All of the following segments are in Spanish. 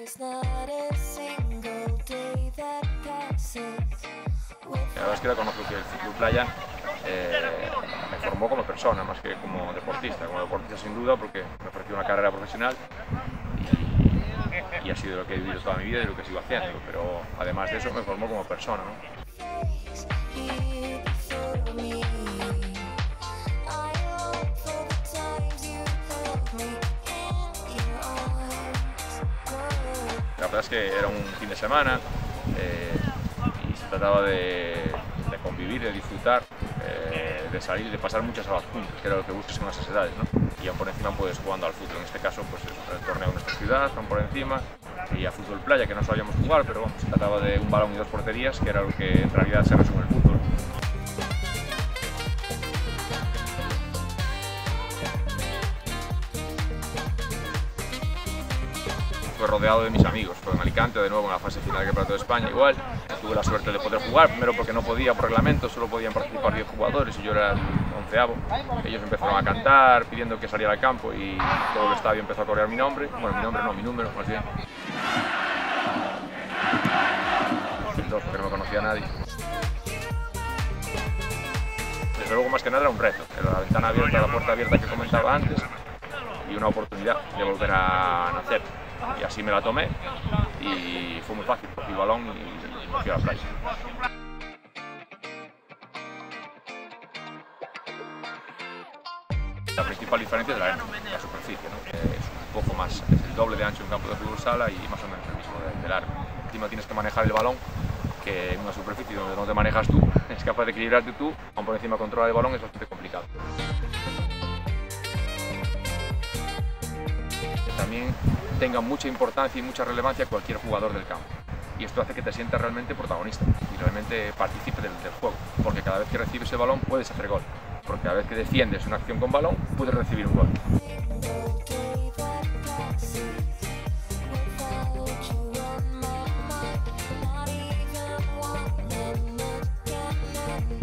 La verdad es que la conozco, que el ciclo playa me formó como persona más que como deportista. Como deportista sin duda, porque me ofreció una carrera profesional y ha sido lo que he vivido toda mi vida y lo que sigo haciendo, pero además de eso me formó como persona, ¿no? La verdad es que era un fin de semana y se trataba de convivir, de disfrutar, de salir, de pasar muchas horas juntos, que era lo que buscas en esas edades, ¿no? Y aún por encima puedes jugando al fútbol, en este caso pues el torneo de nuestra ciudad, aún por encima, y a fútbol playa, que no sabíamos jugar, pero bueno, se trataba de un balón y dos porterías, que era lo que en realidad se resume el fútbol. Fue rodeado de mis amigos, fue en Alicante, de nuevo en la fase final del Campeonato de España, igual. Tuve la suerte de poder jugar, primero porque no podía por reglamento, solo podían participar 10 jugadores y yo era el 11avo. Ellos empezaron a cantar pidiendo que saliera al campo y todo el estadio empezó a correr mi nombre, bueno, mi nombre no, mi número más bien. Dos, porque no me conocía a nadie. Desde luego, más que nada era un reto, era la ventana abierta, la puerta abierta que comentaba antes y una oportunidad de volver a nacer. Y así me la tomé y fue muy fácil, cogí el balón y cogí la playa. La principal diferencia es la arena, la superficie, ¿no? Es un poco más, es el doble de ancho en un campo de fútbol sala y más o menos el mismo de largo. Encima tienes que manejar el balón, que en una superficie donde no te manejas tú, es capaz de equilibrarte tú, aún por encima controlar el balón es bastante complicado. También tenga mucha importancia y mucha relevancia cualquier jugador del campo, y esto hace que te sientas realmente protagonista y realmente partícipe del juego, porque cada vez que recibes el balón puedes hacer gol, porque cada vez que defiendes una acción con balón puedes recibir un gol.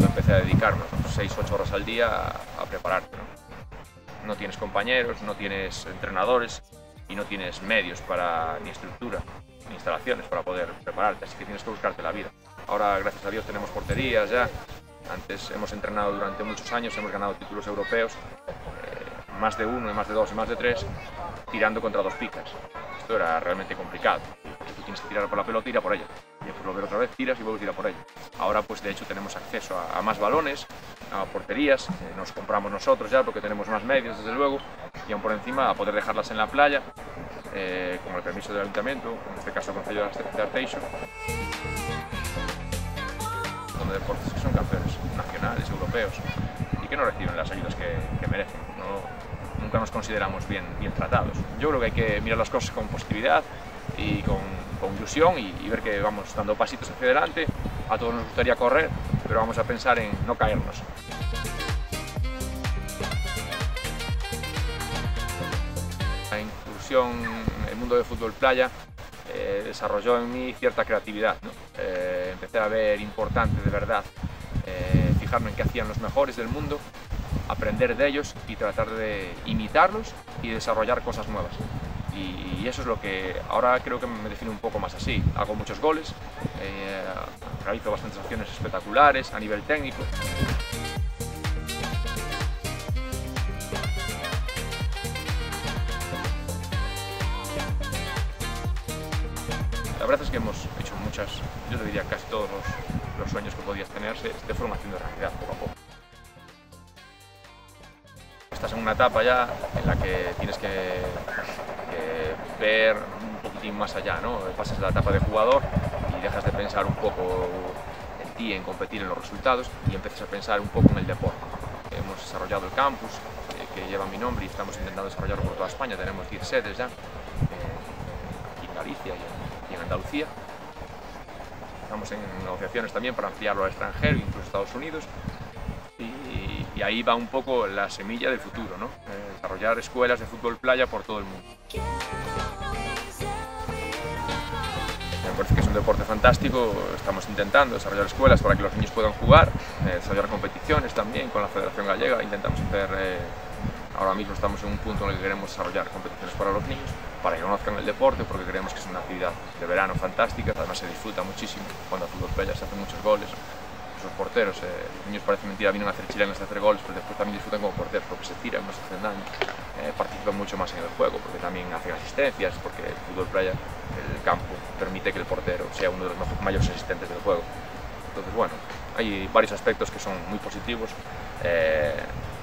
Yo empecé a dedicarme 6-8 horas al día a prepararte, ¿no? No tienes compañeros, no tienes entrenadores y no tienes medios para, ni estructura, ni instalaciones para poder prepararte, así que tienes que buscarte la vida. Ahora, gracias a Dios, tenemos porterías ya. Antes hemos entrenado durante muchos años, hemos ganado títulos europeos, más de uno, y más de dos, y más de tres, tirando contra dos picas. Esto era realmente complicado. Tú tienes que tirar por la pelota, tira por ella. Y después volver otra vez, tiras y vuelves a tirar por ella. Ahora, pues de hecho, tenemos acceso a más balones, a porterías, nos compramos nosotros ya porque tenemos más medios, desde luego, y aún por encima a poder dejarlas en la playa, con el permiso del ayuntamiento, en este caso el Concello de Arteixo, donde deportes que son campeones nacionales, europeos, y que no reciben las ayudas que merecen. No, nunca nos consideramos bien tratados. Yo creo que hay que mirar las cosas con positividad y con ilusión y ver que vamos dando pasitos hacia adelante. A todos nos gustaría correr, pero vamos a pensar en no caernos. La incursión en el mundo del fútbol playa desarrolló en mí cierta creatividad, ¿no? Empecé a ver importante de verdad, fijarme en qué hacían los mejores del mundo, aprender de ellos y tratar de imitarlos y desarrollar cosas nuevas. Y eso es lo que ahora creo que me define un poco más así. Hago muchos goles, realizo bastantes acciones espectaculares a nivel técnico. La verdad es que hemos hecho muchas, yo te diría casi todos los sueños que podías tenerse de formación de realidad poco a poco. Estás en una etapa ya en la que tienes que ver un poquitín más allá, ¿no? Pasas la etapa de jugador y dejas de pensar un poco en ti, en competir, en los resultados, y empiezas a pensar un poco en el deporte. Hemos desarrollado el campus que lleva mi nombre y estamos intentando desarrollarlo por toda España. Tenemos 10 sedes ya, aquí en Galicia y en Andalucía. Estamos en negociaciones también para ampliarlo al extranjero, incluso a Estados Unidos. Y ahí va un poco la semilla del futuro, ¿no? Desarrollar escuelas de fútbol playa por todo el mundo. Me parece que es un deporte fantástico, estamos intentando desarrollar escuelas para que los niños puedan jugar, desarrollar competiciones también con la Federación Gallega, intentamos hacer Ahora mismo estamos en un punto en el que queremos desarrollar competiciones para los niños, para que conozcan el deporte, porque creemos que es una actividad de verano fantástica, además se disfruta muchísimo, cuando a fútbol playa se hacen muchos goles. Los porteros, los niños parece mentira, vienen a hacer chilenas de hacer goles, pero después también disfrutan como porteros, porque se tiran, no se hacen daño, participan mucho más en el juego, porque también hacen asistencias, porque el fútbol playa, el campo, permite que el portero sea uno de los mayores asistentes del juego. Entonces, bueno, hay varios aspectos que son muy positivos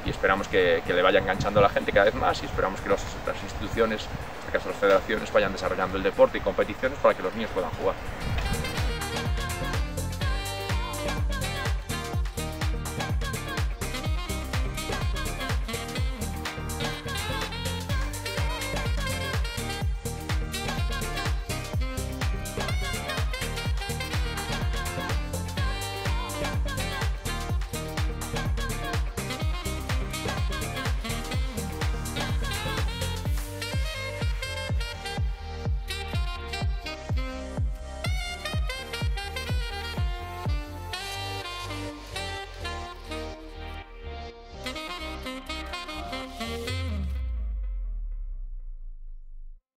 y esperamos que le vaya enganchando a la gente cada vez más, y esperamos que las instituciones, en este caso las federaciones, vayan desarrollando el deporte y competiciones para que los niños puedan jugar.